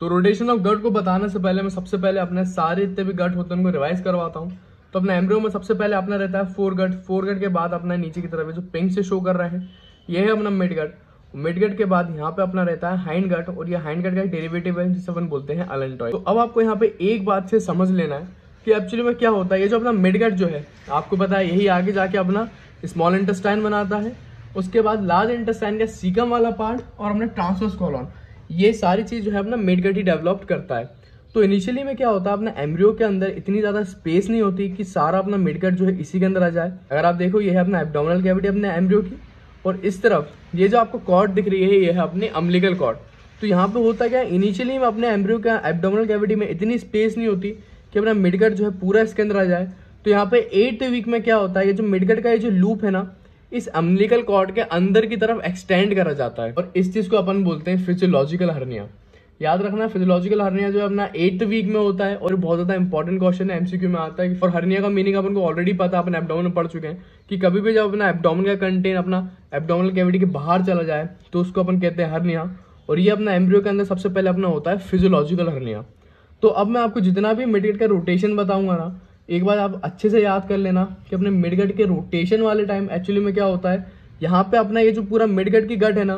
तो rotation of gut को बताने से पहले मैं सबसे पहले अपने सारे जितने भी गट होते हैं उनको रिवाइज करवाता हूँ। तो अपने एम्ब्रियो में सबसे पहले अपना रहता है फोरगट। फोरगट के बाद अपना नीचे की तरफ जो पिंक से शो कर रहा है ये है अपना मिडगट। मिडगट के बाद यहाँ पे अपना रहता है हाइंडगट, और ये हाइंडगट का एक डेरिवेटिव है जिसे अपन बोलते हैं अलंटॉय। तो अब आपको यहाँ पे एक बात से समझ लेना है कि एक्चुअली में क्या होता है। ये जो अपना मिडगट जो है आपको पता है यही आगे जाके अपना स्मॉल इंटेस्टाइन बनाता है, उसके बाद लार्ज इंटेस्टाइन का सीकम वाला पार्ट और अपना ट्रांसवर्स कॉलोन, ये सारी चीज़ जो है अपना मिडगट ही डेवलप करता है। तो इनिशियली में क्या होता है अपना एम्ब्रियो के अंदर इतनी ज़्यादा स्पेस नहीं होती कि सारा अपना मिडगट जो है इसी के अंदर आ जाए। अगर आप देखो ये है अपना एब्डोमिनल कैविटी अपने एम्ब्रियो की, और इस तरफ ये जो आपको कॉर्ड दिख रही है ये है अपनी अम्बिलिकल कॉर्ड। तो यहाँ पे होता क्या इनिशियली में अपने एम्ब्रियो का एब्डोमिनल कैविटी में इतनी स्पेस नहीं होती कि अपना मिडगट जो है पूरा इसके अंदर आ जाए। तो यहाँ पे 8th वीक में क्या होता है ये जो मिडगट का ये जो लूप है ना इस अम्बिलिकल कॉर्ड के अंदर की तरफ एक्सटेंड करा जाता है, और इस चीज़ को अपन बोलते हैं फिजियोलॉजिकल हर्निया। याद रखना फिजियोलॉजिकल हर्निया जो है अपना 8th वीक में होता है, और बहुत ज़्यादा इंपॉर्टेंट क्वेश्चन है एमसीक्यू में आता है। और हर्निया का मीनिंग अपन को ऑलरेडी पता है, अपन एब्डोमिन पढ़ चुके हैं कि कभी भी जब अपना एब्डोमिन का कंटेन अपना एब्डोमिनल कैविटी के बाहर चला जाए तो उसको अपन कहते हैं हर्निया, और ये अपना एम्ब्रियो के अंदर सबसे पहले अपना होता है फिजियोलॉजिकल हर्निया। तो अब मैं आपको जितना भी मिडगट का रोटेशन बताऊंगा ना एक बार आप अच्छे से याद कर लेना कि अपने मिडगट के रोटेशन वाले टाइम एक्चुअली में क्या होता है। यहाँ पे अपना ये जो पूरा मिडगट की गट है ना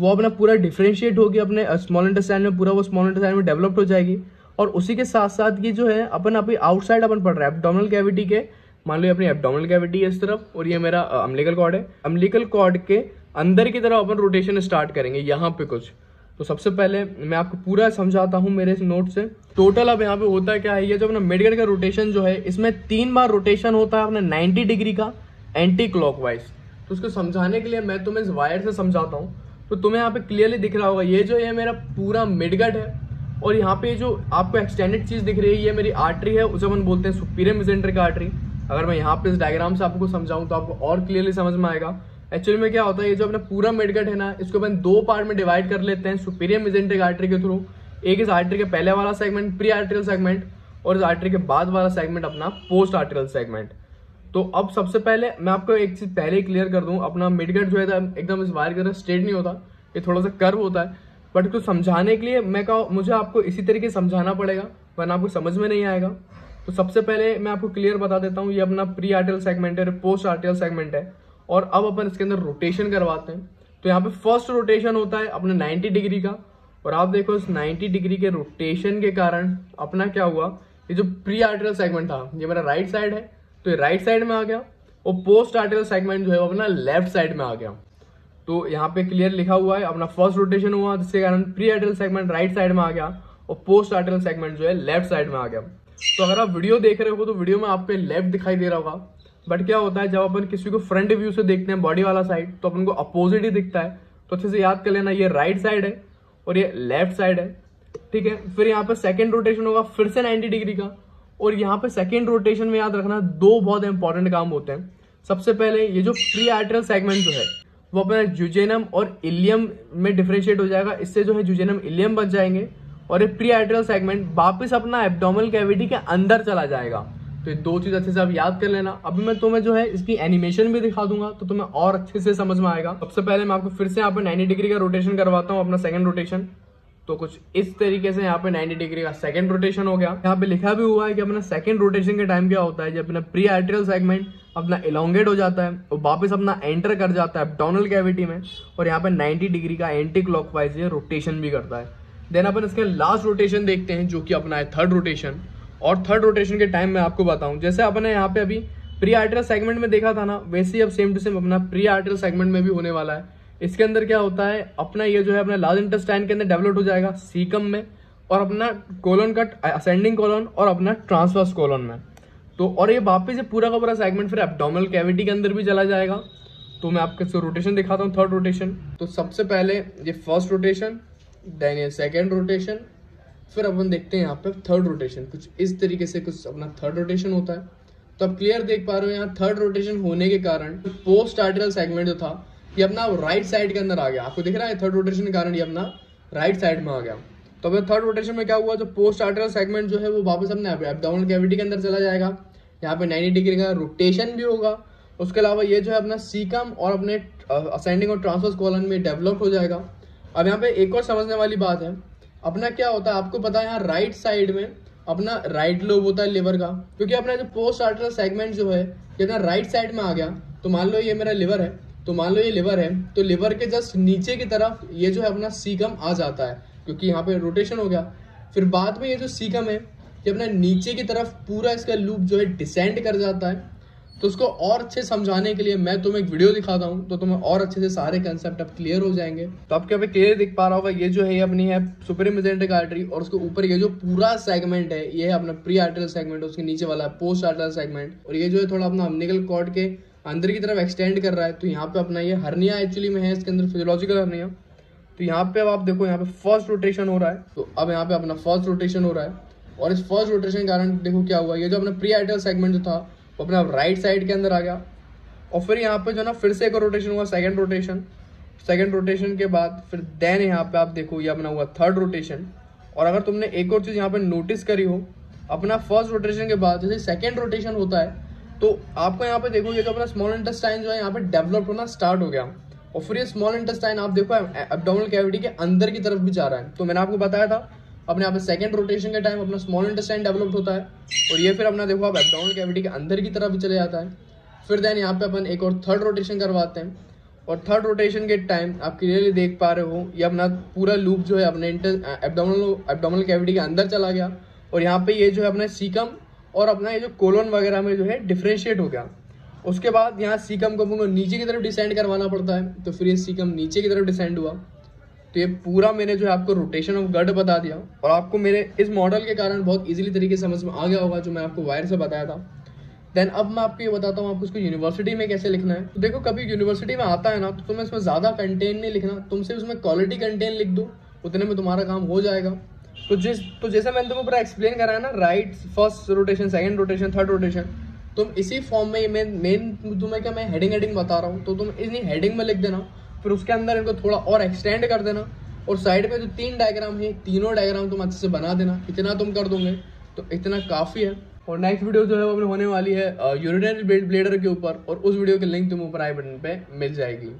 वो अपना पूरा डिफ्रेंशिएट होगी अपने स्मॉल इंटेस्टाइन में, पूरा वो स्मॉल इंटेस्टाइन में डेवलप्ड हो जाएगी, और उसी के साथ साथ ये जो है अपन अभी आउटसाइड अपन पढ़ रहे हैं एब्डोमिनल कैविटी के। मान लो अपनी एब्डोमिनल कैविटी है इस तरफ और ये मेरा अम्बिलिकल कॉर्ड है, अम्बिलिकल कॉर्ड के अंदर की तरफ अपन रोटेशन स्टार्ट करेंगे यहाँ पे कुछ। तो सबसे पहले मैं आपको पूरा समझाता हूँ मेरे इस नोट से। टोटल अब यहाँ पे होता क्या है ये जो अपना मिडगट का रोटेशन जो है इसमें 3 बार रोटेशन होता है अपना 90 डिग्री का एंटी क्लॉकवाइज। तो उसको समझाने के लिए मैं तुम्हें इस वायर से समझाता हूँ। तो तुम्हें यहाँ पे क्लियरली दिख रहा होगा ये जो है मेरा पूरा मिडगट है, और यहाँ पे जो आपको एक्सटेंडेड चीज़ दिख रही है ये मेरी आर्टरी है, उसे अपन बोलते हैं सुपीरियर मेसेंट्रिक आर्टरी। अगर मैं यहाँ पे इस डायग्राम से आपको समझाऊँ तो आपको और क्लियरली समझ में आएगा। एक्चुअली में क्या होता है ये जो अपना पूरा मिडगट है ना इसको अपन 2 पार्ट में डिवाइड कर लेते हैं सुपीरियर मेसेंट्रिक आर्टरी के थ्रू। एक इस आर्टरी के पहले वाला सेगमेंट प्री आर्टेरियल सेगमेंट, और इस आर्टरी के बाद वाला सेगमेंट अपना पोस्ट आर्टेरियल सेगमेंट। तो अब सबसे पहले मैं आपको एक चीज़ पहले ही क्लियर कर दूं, अपना मिडगट जो है एकदम इस वायर की तरह स्ट्रेट नहीं होता, ये थोड़ा सा कर्व होता है। बट इसको समझाने के लिए मैं कहा मुझे आपको इसी तरीके समझाना पड़ेगा वरना आपको समझ में नहीं आएगा। तो सबसे पहले मैं आपको क्लियर बता देता हूँ ये अपना प्री आर्टेरियल सेगमेंट है, पोस्ट आर्टेरियल सेगमेंट है, और अब अपन इसके अंदर रोटेशन करवाते हैं। तो यहाँ पे फर्स्ट रोटेशन होता है अपने 90 डिग्री का, और आप देखो इस 90 डिग्री के रोटेशन के कारण अपना क्या हुआ ये जो प्री आर्टेरियल सेगमेंट था ये मेरा राइट साइड है तो राइट साइड में आ गया, और पोस्ट आर्टेरियल सेगमेंट जो है वो अपना लेफ्ट साइड में आ गया। तो यहाँ पे क्लियर लिखा हुआ है अपना फर्स्ट रोटेशन हुआ जिसके कारण pre arterial segment right side में आ गया और पोस्ट आर्टेरियल सेगमेंट जो है लेफ्ट साइड में आ गया। तो अगर आप वीडियो देख रहे हो तो वीडियो में आपको लेफ्ट दिखाई दे रहा होगा, बट क्या होता है जब अपन किसी को फ्रंट व्यू से देखते हैं बॉडी वाला साइड तो अपन को अपोजिट ही दिखता है। तो अच्छे से याद कर लेना ये राइट साइड है और ये लेफ्ट साइड है, ठीक है। फिर यहाँ पर सेकेंड रोटेशन होगा फिर से 90 डिग्री का, और यहाँ पे सेकेंड रोटेशन में याद रखना 2 बहुत इंपॉर्टेंट काम होते हैं। सबसे पहले ये जो प्री आर्टेरियल सेगमेंट जो है वो अपना ड्यूडेनम और इलियम में डिफ्रेंशिएट हो जाएगा, इससे जो है ड्यूडेनम इलियम बच जाएंगे, और ये प्री आर्टेरियल सेगमेंट वापस अपना एब्डोमिनल कैविटी के अंदर चला जाएगा। तो ये 2 चीज़ अच्छे से आप याद कर लेना। अभी मैं तुम्हें जो है इसकी एनिमेशन भी दिखा दूंगा तो तुम्हें और अच्छे से समझ में आएगा। सबसे पहले मैं आपको फिर से यहाँ पे 90 डिग्री का रोटेशन करवाता हूँ अपना सेकेंड रोटेशन। तो कुछ इस तरीके से यहाँ पे 90 डिग्री का सेकंड रोटेशन हो गया। यहाँ पे लिखा भी हुआ है कि अपना सेकंड रोटेशन के टाइम क्या होता है जब अपना प्री आर्टेरियल सेगमेंट अपना इलोंगेट हो जाता है और वापस अपना एंटर कर जाता है एब्डोमिनल कैविटी में, और यहाँ पे 90 डिग्री का एंटी क्लॉकवाइज ये रोटेशन भी करता है। देन अपन इसके लास्ट रोटेशन देखते हैं जो कि अपना है थर्ड रोटेशन, और थर्ड रोटेशन के टाइम मैं आपको बताऊँ जैसे अपने यहाँ पे अभी प्री आर्टेरियल सेगमेंट में देखा था ना वैसे ही अब सेम टू सेम अपना प्री आर्टेरियल सेगमेंट में भी होने वाला है। इसके अंदर क्या होता है अपना ये जो है अपना लार्ज इंटेस्टाइन के अंदर डेवलप हो जाएगा सीकम में, और अपना कोलन कट असेंडिंग कोलन और अपना ट्रांसवर्स कोलन में। तो और ये वापस से पूरा का पूरा सेगमेंट फिर एब्डोमिनल कैविटी के अंदर भी चला जाएगा। तो मैं आपको इसको रोटेशन दिखाता हूँ थर्ड रोटेशन। तो सबसे पहले ये फर्स्ट रोटेशन, देन ये सेकेंड रोटेशन, फिर अपन देखते हैं यहाँ पर थर्ड रोटेशन। कुछ इस तरीके से कुछ अपना थर्ड रोटेशन होता है। तो आप क्लियर देख पा रहे हो यहाँ थर्ड रोटेशन होने के कारण पोस्ट आर्टेरियल सेगमेंट जो था ये अपना राइट साइड के अंदर आ गया। आपको दिख रहा है थर्ड रोटेशन के कारण ये अपना राइट साइड में आ गया। तो अब थर्ड रोटेशन में क्या हुआ जो पोस्ट आर्टेरियल सेगमेंट जो है वो वापस अपने एब्डोमिनल कैविटी के अंदर चला जाएगा। यहाँ पे 90 डिग्री का रोटेशन भी होगा, उसके अलावा ये जो है अपना सीकम और अपने असेंडिंग और ट्रांसवर्स कॉलन में डेवलप हो जाएगा। अब यहाँ पे एक और समझने वाली बात है अपना क्या होता है, आपको पता है यहाँ राइट साइड में अपना राइट लोब होता है लिवर का, क्योंकि अपना जो पोस्ट आर्टरल सेगमेंट जो है ये अपना राइट साइड में आ गया। तो मान लो ये मेरा लिवर है, तो मान लो ये लिवर है, तो लिवर के जस्ट नीचे की तरफ ये जो है अपना सीकम आ जाता है, क्योंकि यहाँ पे रोटेशन हो गया। फिर बाद में ये जो सीकम है ये अपना नीचे की तरफ पूरा इसका लूप जो है डिसेंड कर जाता है। तो उसको और अच्छे समझाने के लिए मैं तुम्हें एक वीडियो दिखाता हूँ, तो तुम्हें और अच्छे से सारे कंसेप्ट अब क्लियर हो जाएंगे। तो आपके यहाँ पे क्लियर दिख पा रहा होगा, ये जो है ये अपनी है सुपीरियर मेसेंटेरिक आर्टरी, और उसके ऊपर ये जो पूरा सेगमेंट है ये है अपना प्री आर्टरियल सेगमेंट, उसके नीचे वाला पोस्ट आर्टरियल सेगमेंट, और ये जो है थोड़ा अपना अम्बिलिकल कॉर्ड के अंदर की तरफ एक्सटेंड कर रहा है। तो यहाँ पे अपना ये हर्निया एक्चुअली में है, इसके अंदर फिजियोलॉजिकल हर्निया। तो यहाँ पे अब आप देखो यहाँ पे फर्स्ट रोटेशन हो रहा है, तो अब यहाँ पे अपना फर्स्ट रोटेशन हो रहा है, और इस फर्स्ट रोटेशन के कारण देखो क्या हुआ, ये जो अपना प्री आर्टरियल सेगमेंट जो था वो अपना राइट साइड के अंदर आ गया। और फिर यहाँ पे जो ना फिर से एक रोटेशन हुआ, सेकंड रोटेशन के बाद फिर देन यहाँ पे आप देखो ये अपना हुआ थर्ड रोटेशन। और अगर तुमने एक और चीज़ यहाँ पे नोटिस करी हो, अपना फर्स्ट रोटेशन के बाद जैसे सेकंड रोटेशन होता है तो आपको यहाँ पे देखो ये जो अपना स्मॉल इंटेस्टाइन जो है यहाँ पे डेवलप होना स्टार्ट हो गया। और फिर ये स्मॉल इंटेस्टाइन आप देखो एब्डोमिनल कैविटी के अंदर की तरफ भी जा रहा है। तो मैंने आपको बताया था अपने यहाँ पे सेकंड रोटेशन के टाइम अपना स्मॉल इंटेस्टाइन डेवलप होता है, और ये फिर अपना देखो आप एब्डोमिनल कैविटी के अंदर की तरफ भी चले जाता है। फिर देन यहाँ पे अपन एक और थर्ड रोटेशन करवाते हैं, और थर्ड रोटेशन के टाइम आप क्लियरली देख पा रहे हो ये अपना पूरा लूप जो है अपने एब्डोमिनल कैविटी के अंदर चला गया। और यहाँ पे ये जो है अपना सीकम और अपना ये जो कोलन वगैरह में जो है डिफ्रेंशिएट हो गया। उसके बाद यहाँ सीकम को अपन नीचे की तरफ डिसेंड करवाना पड़ता है, तो फिर ये सीकम नीचे की तरफ डिसेंड हुआ। तो ये पूरा मैंने जो है आपको रोटेशन ऑफ गट बता दिया, और आपको मेरे इस मॉडल के कारण बहुत इजीली तरीके से समझ में आ गया होगा जो मैं आपको वायर से बताया था। देन अब मैं आपको ये बताता हूँ आपको इसको यूनिवर्सिटी में कैसे लिखना है। तो देखो कभी यूनिवर्सिटी में आता है ना तो तुम्हें इसमें ज़्यादा कंटेंट नहीं लिखना, तुम सिर्फ उसमें क्वालिटी कंटेंट लिख दो, उतने में तुम्हारा काम हो जाएगा। तो जैसे मैंने तुम्हें पूरा एक्सप्लेन करा है ना, right first rotation, second rotation, third rotation, तुम इसी फॉर्म में मेन तुम्हें क्या मैं हेडिंग बता रहा हूँ, तो तुम इसी हेडिंग में लिख देना, फिर उसके अंदर इनको थोड़ा और एक्सटेंड कर देना, और साइड पे जो तीन डायग्राम है तीनों डायग्राम तुम अच्छे से बना देना। इतना तुम कर दोगे तो इतना काफ़ी है। और नेक्स्ट वीडियो जो है वो अपने होने वाली है यूरिनरी ब्लैडर के ऊपर, और उस वीडियो की लिंक तुम ऊपर आई बटन पे मिल जाएगी।